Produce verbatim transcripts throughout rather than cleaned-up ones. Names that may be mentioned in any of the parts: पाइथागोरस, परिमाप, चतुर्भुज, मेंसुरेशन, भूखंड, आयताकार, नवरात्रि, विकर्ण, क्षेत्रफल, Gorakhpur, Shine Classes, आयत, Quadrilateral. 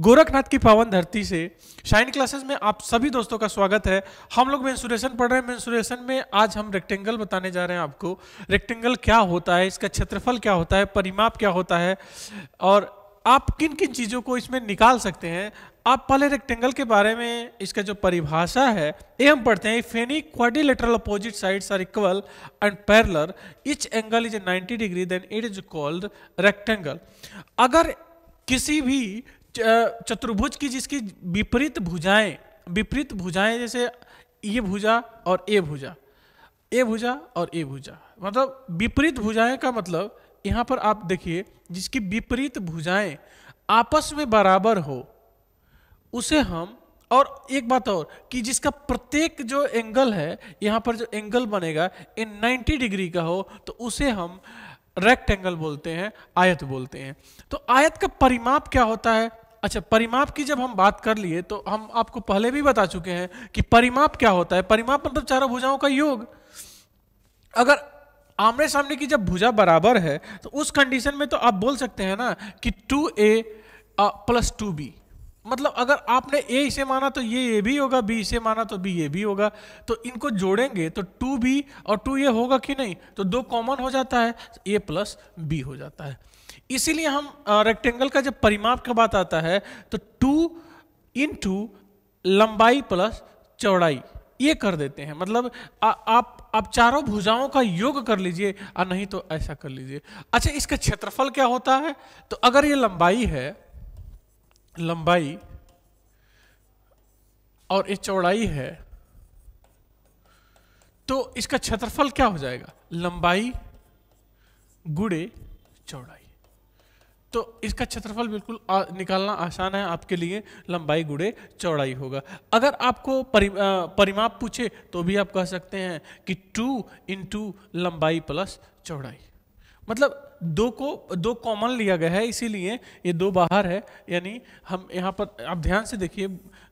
गोरखनाथ की पावन धरती से शाइन क्लासेस में आप सभी दोस्तों का स्वागत है। हम लोग मेंसुरेशन पढ़ रहे हैं। मेंसुरेशन में आज हम रेक्टेंगल बताने जा रहे हैं आपको। रेक्टेंगल क्या होता है, इसका क्षेत्रफल क्या होता है, परिमाप क्या होता है और आप किन किन चीज़ों को इसमें निकाल सकते हैं। आप पहले रेक्टेंगल के बारे में इसका जो परिभाषा है ये हम पढ़ते हैं। If any quadrilateral opposite sides are equal and parallel each angle is ninety degree then it is called rectangle. अगर किसी भी चतुर्भुज की जिसकी विपरीत भुजाएं विपरीत भुजाएं जैसे ये भुजा और ये भुजा ये भुजा और ये भुजा, मतलब विपरीत भुजाएं का मतलब यहाँ पर आप देखिए जिसकी विपरीत भुजाएं आपस में बराबर हो उसे हम, और एक बात और कि जिसका प्रत्येक जो एंगल है यहाँ पर जो एंगल बनेगा ये नाइंटी डिग्री का हो तो उसे हम रेक्टेंगल बोलते हैं, आयत बोलते हैं। तो आयत का परिमाप क्या होता है? अच्छा, परिमाप की जब हम बात कर लिए तो हम आपको पहले भी बता चुके हैं कि परिमाप क्या होता है। परिमाप मतलब चारों भुजाओं का योग। अगर आमने सामने की जब भुजा बराबर है तो उस कंडीशन में तो आप बोल सकते हैं ना कि two A plus two B, मतलब अगर आपने ए इसे माना तो ये ये भी होगा, बी इसे माना तो बी ये भी होगा, तो इनको जोड़ेंगे तो टू बी और टू ए होगा कि नहीं, तो दो कॉमन हो जाता है, ए प्लस बी हो जाता है। इसीलिए हम रेक्टेंगल का जब परिमाप का बात आता है तो टू इंटू लंबाई प्लस चौड़ाई ये कर देते हैं, मतलब आ, आप आप चारों भुजाओं का योग कर लीजिए और नहीं तो ऐसा कर लीजिए। अच्छा, इसका क्षेत्रफल क्या होता है? तो अगर ये लंबाई है, लंबाई और ये चौड़ाई है तो इसका क्षेत्रफल क्या हो जाएगा? लंबाई गुणे चौड़ाई। तो इसका क्षेत्रफल बिल्कुल आ, निकालना आसान है आपके लिए, लंबाई गुणे चौड़ाई होगा। अगर आपको परि, आ, परिमाप पूछे तो भी आप कह सकते हैं कि टू इंटू लंबाई प्लस चौड़ाई, मतलब दो को दो कॉमन लिया गया है इसीलिए ये दो बाहर है, यानी हम यहाँ पर आप ध्यान से देखिए,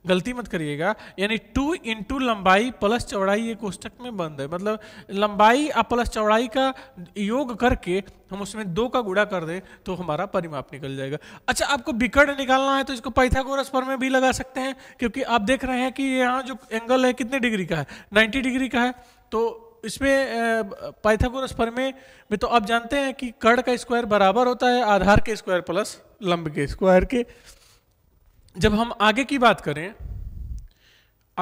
गलती मत करिएगा, यानी टू इंटू लंबाई प्लस चौड़ाई ये कोष्टक में बंद है, मतलब लंबाई और प्लस चौड़ाई का योग करके हम उसमें दो का गुणा कर दें तो हमारा परिमाप निकल जाएगा। अच्छा, आपको विकर्ण निकालना है तो इसको पाइथागोरस प्रमेय में भी लगा सकते हैं, क्योंकि आप देख रहे हैं कि यहाँ जो एंगल है कितने डिग्री का है? नाइन्टी डिग्री का है। तो इसमें पाइथागोरस प्रमेय में तो आप जानते हैं कि कर्ण का स्क्वायर बराबर होता है आधार के स्क्वायर प्लस लंब के स्क्वायर के। जब हम आगे की बात करें,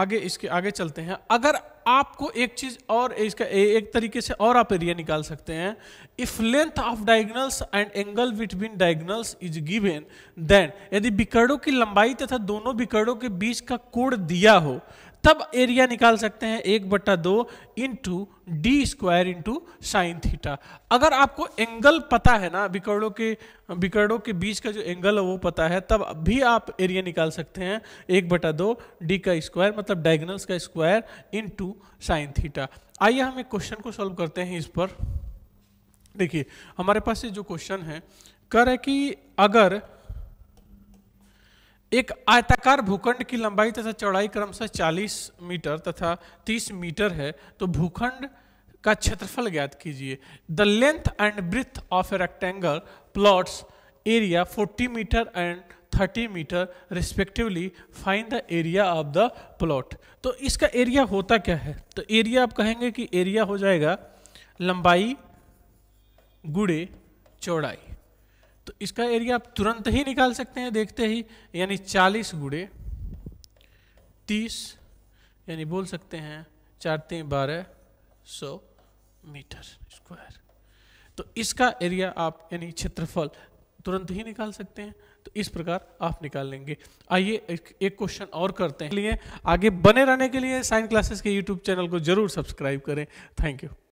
आगे इसके आगे चलते हैं। अगर आपको एक चीज और इसका एक तरीके से और आप एरिया निकाल सकते हैं। If length of diagonals and angle between diagonals is given then, यदि विकर्णों की लंबाई तथा दोनों विकर्णों के बीच का कोण दिया हो तब एरिया निकाल सकते हैं एक बट्टा दो into D square into sine theta. अगर आपको एंगल पता है ना, विकर्णों के विकर्णों के बीच का जो एंगल है वो पता है तब भी आप एरिया निकाल सकते हैं एक बट्टा दो डी का स्क्वायर, मतलब डायगोनल्स का स्क्वायर इंटू साइन थीटा। आइए हम एक क्वेश्चन को सॉल्व करते हैं इस पर। देखिए हमारे पास ये जो क्वेश्चन है कह रहा है कि अगर एक आयताकार भूखंड की लंबाई तथा चौड़ाई क्रमशः चालीस मीटर तथा तीस मीटर है तो भूखंड का क्षेत्रफल ज्ञात कीजिए। The length and breadth of a rectangle plots area forty metre and thirty metre respectively, find the area of the plot. तो इसका एरिया होता क्या है? तो एरिया आप कहेंगे कि एरिया हो जाएगा लंबाई गुणे चौड़ाई। तो इसका एरिया आप तुरंत ही निकाल सकते हैं देखते ही, यानी चालीस गुणे तीस, यानी बोल सकते हैं चार तीन बारह सौ मीटर स्क्वायर। तो इसका एरिया आप यानी क्षेत्रफल तुरंत ही निकाल सकते हैं। तो इस प्रकार आप निकाल लेंगे। आइए एक, एक क्वेश्चन और करते हैं। लिए आगे बने रहने के लिए शाइन क्लासेस के यूट्यूब चैनल को जरूर सब्सक्राइब करें। Thank you.